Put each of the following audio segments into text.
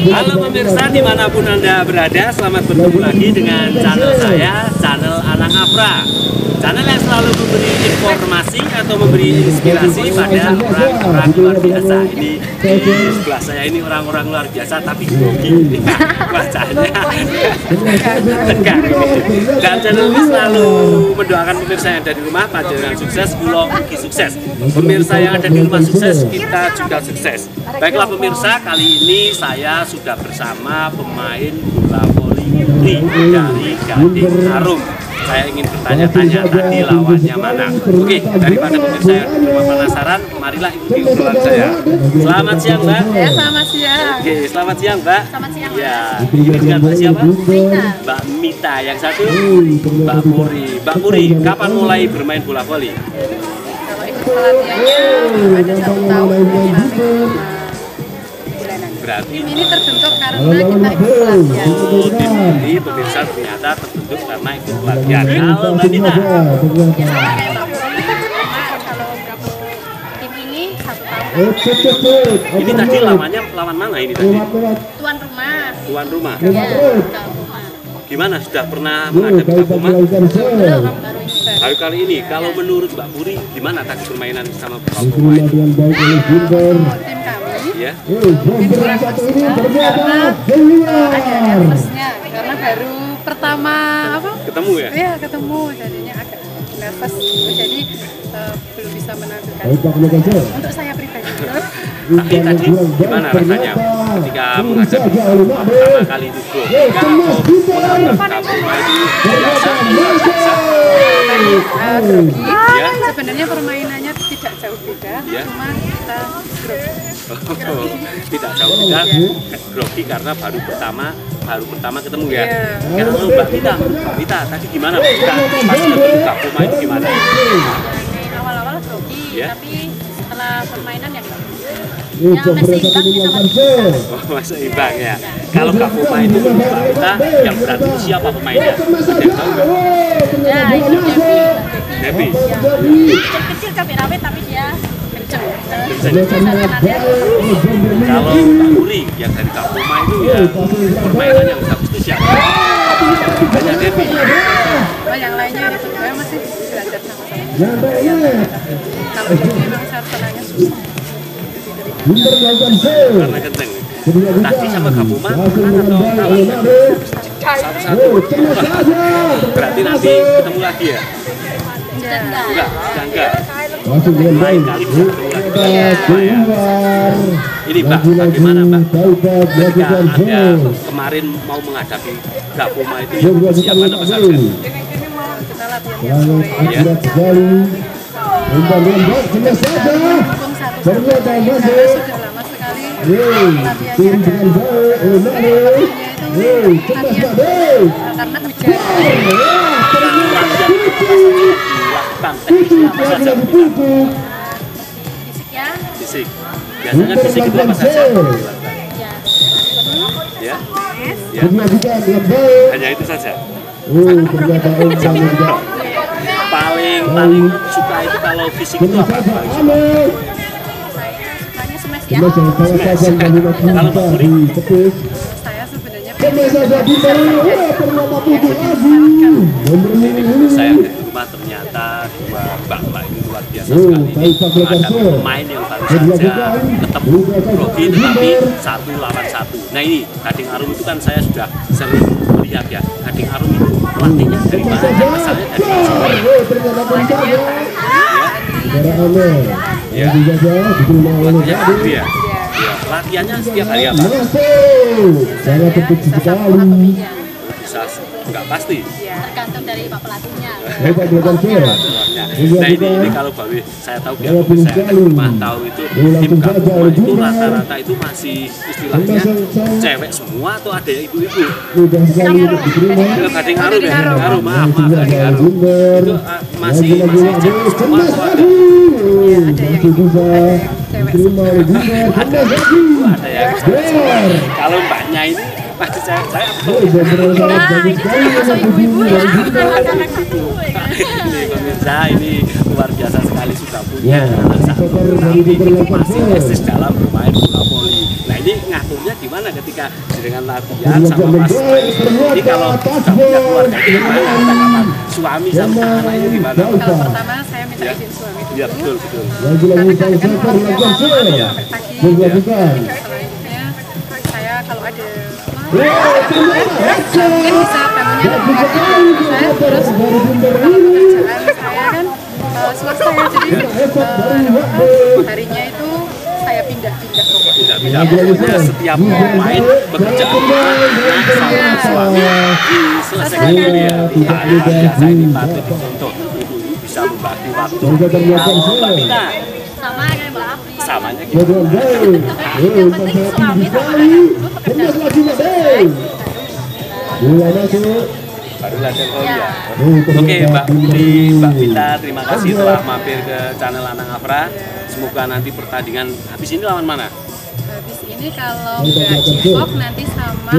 Halo pemirsa dimanapun Anda berada, selamat bertemu lagi dengan channel saya, channel Anang Afra. Channel yang selalu memberi informasi atau memberi inspirasi pada orang-orang luar biasa. Ini di sebelah saya ini orang-orang luar biasa tapi grogi bacaannya tegang. Dan channel ini selalu mendoakan pemirsa yang ada di rumah panjenengan sukses, kula ugi sukses. Pemirsa yang ada di rumah sukses, kita juga sukses. Baiklah pemirsa, kali ini saya sudah bersama pemain bola voli putri dari Gading Harum. Saya ingin bertanya-tanya tadi lawannya mana. Oke, daripada pemirsa yang cuma penasaran, marilah ikuti obrolan saya. Selamat siang, Mbak. Ya, selamat siang. Oke, selamat siang, Mbak. Selamat siang. Ya, ini dengan Mbak siapa? Mita. Mbak Mita, yang satu Mbak Puri. Mbak Puri, kapan mulai bermain bola voli? Kalau ikut pelatihannya ada 1 tahun. Tim ini terbentuk karena kita ikut pelatihan. Tim ini pemirsa ternyata terbentuk karena ikut pelatihan. Halo Mbak Nina. Kalau berapa tim ini 1 tahun. Ini tadi lawannya lawan mana ini tadi? Tuan rumah. Tuan rumah. Ya, gimana sudah pernah menghadapi Kakuma? Belum, baru ini. Baru kali ini. Kalau menurut Mbak Puri, gimana tadi permainan sama Kakuma itu? Tim kami. Ya. Kurang ini karena baru pertama apa? Ketemu ya? Iya, ketemu jadinya agak nervous. Jadi belum bisa menampilkan. Untuk saya pribadi. Tapi tadi gimana rasanya ketika mengajar pertama kali itu? Sebenarnya permainannya tidak jauh beda, cuma kita tidak jauh beda, grogi karena baru pertama ketemu ya. Kalau Mbak Mita tadi gimana? Pas ketemu Kakuma itu gimana? Awal-awal grogi, tapi setelah permainan yang masih imbang ya. Kalau Kakuma itu Mbak Mita yang berarti siapa pemainnya? Yang tahu nggak? Ya itu Devi. Kecil-kecil kameramen tapi dia kalau Mbak Puri yang dari Kakuma itu ya permainan yang sangat spesial. Banyak Devi. Yang lainnya itu saya masih belajar sama-sama. Kalau Devi memang sarjananya susah. Karena kenceng. Tadi sama Kakuma atau kalah? Satu-satu. Berarti nanti ketemu lagi ya? Enggak. Main kali ini Mbak, bagaimana Mbak? Ketika Anda kemarin mau menghadapi Kakuma itu siapa yang besar? Kita latihan sore. Fisik. Biasanya fisik itu apa saja? Ya. Hanya itu saja. Paling suka itu kalau fisik itu apa? Saya sukanya smash ya. Saya di rumah ternyata dua mbak-mbak ini luar biasa sekali. Ada pemain yang baru saja ketemu grogi tetapi 1 lawan 1. Nah ini Gading Harum itu kan saya sudah sering melihat ya. Gading Harum itu pelatihnya dari mana? Asalnya dari mana? Ya. Latihannya setiap hari apa? Saya bisa nggak pasti. Ya, tergantung dari Pak pelatihnya. Nah ini kalau Bawi saya tahu ya, saya pantau itu tim Kampungma itu rata-rata itu masih istilahnya cewek semua atau ada ibu-ibu? Gading Arum ya, maaf Gading Arum itu masih cewek semua atau ada? Iya ada yang ibu, ada yang cewek semua. Kalau mbaknya ini pasti cewek-cewek atau? Nah ini termasuk ibu-ibu ya, anak-anak ibu ya. Nah, ini luar biasa sekali sudah punya anak satu, tapi masih eksis dalam bermain bola voli. Nah ini ngaturnya gimana ketika dengan latihan sama mas main? Jadi kalau sudah punya keluarga gimana? Tanggapan suami sama anak itu gimana? Kalau pertama saya minta izin suami dulu. Iya betul. Karena kan keluarga malam sampai pagi. Saya kalau ada mungkin bisa bangunnya terus kerjaan. Selasa ya, jadi harinya itu saya pindah pokoknya setiap pemain pekerjaan sama suami diselesaikan ini ya. Biasa ini patut dicontoh, ibu-ibu bisa membagi waktu. Kalau Mbak Mita sama dengan Mbak Afri samanya gitu. Yang penting suami sama anak dulu pekerjaan selesai baru latihan voli ya. Oke Mbak Putri, Mbak Mita, terima kasih telah mampir ke channel Anang Afra. Semoga nanti pertandingan habis ini lawan mana? Habis ini kalau nggak Cipok nanti sama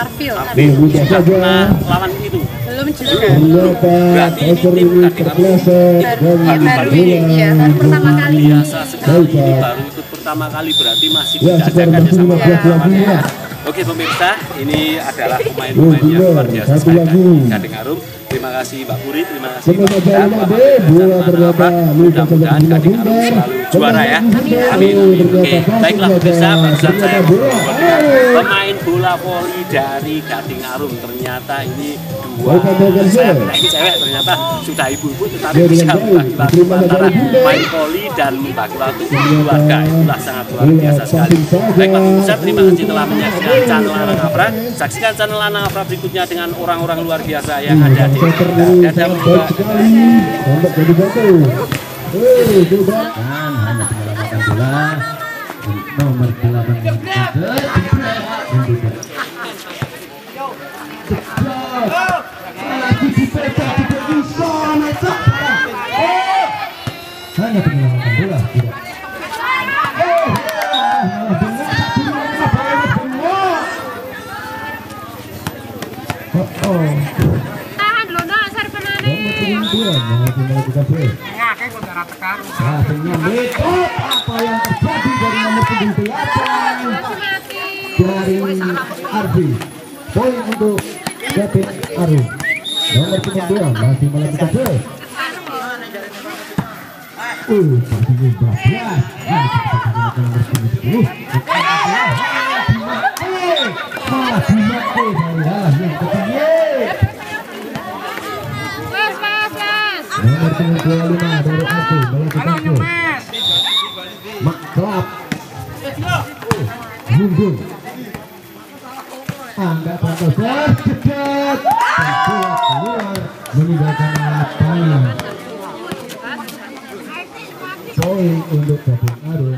Arfil. Sudah pernah lawan itu? Belum juga. Berarti ini tim baru ini ya, baru pertama kali. Biasa sekali ini baru ikut pertama kali, berarti masih diajarkan ya sama lawannya. Oke pemirsa, ini adalah pemain-pemain yang luar biasa sekali dari Gading Arum. Terima kasih Mbak Puri, terima kasih Mbak Mita, Mbak Afra. Mudah-mudahan Gading Arum selalu juara ya. Amin. Oke, baiklah pemirsa, barusan saya pemain bola voli dari Gading Arum. Ternyata ini dua cewek, ternyata sudah ibu-ibu tetapi bisa membagi waktu antara main voli dan membagi waktu keluarga. Itulah sangat luar biasa sekali. Baiklah pemirsa, terima kasih telah menyaksikan channel Anang Afra. Saksikan channel Anang Afra berikutnya dengan orang-orang luar biasa yang ada di apa yang terjadi dari nomor punggung 8 dari Arfi. Poin untuk Gading Arum. Nomor punggung 2 masih melakukan play. Anda pantau terdekat keluar meninggalkan lapangan. Poin untuk Gading Arum.